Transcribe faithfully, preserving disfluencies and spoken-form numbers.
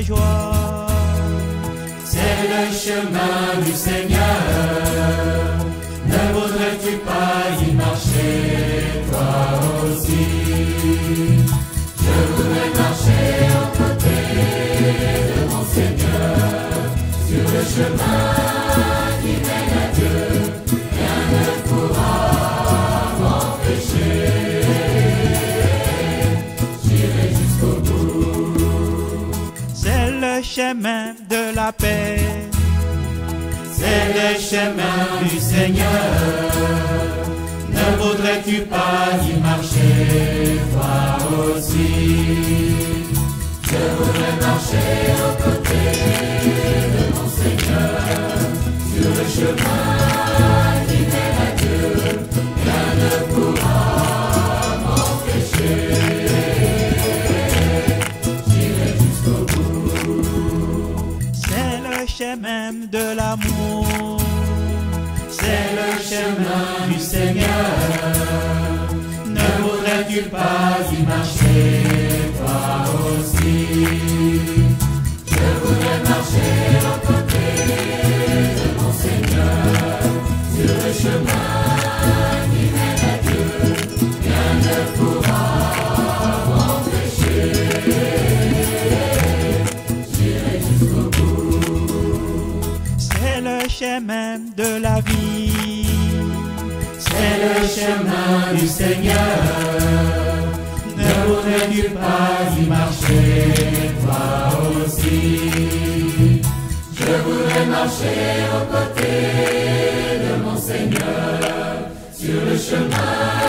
la joie. C'est le chemin du Seigneur, ne voudrais-tu pas y marcher, toi aussi? Je voudrais marcher aux côtés de mon Seigneur, sur le chemin qui mène à Dieu, rien ne pourra m'empêcher. C'est le chemin de la paix, c'est le chemin du Seigneur, ne voudrais-tu pas y marcher, toi aussi? Je voudrais marcher aux côtés de mon Seigneur, sur le chemin qui mène à Dieu, rien ne pourra m'empêcher. C'est le chemin de l'amour, c'est le chemin du Seigneur, ne voudrais-tu pas y marcher, toi aussi? Je voudrais marcher aux côtés de mon Seigneur, sur le chemin qui mène à Dieu, rien ne pourra m'empêcher. C'est le chemin de la vie, c'est le chemin du Seigneur, ne voudrais-tu pas y marcher, toi aussi? Je voudrais marcher aux côtés de mon Seigneur, sur le chemin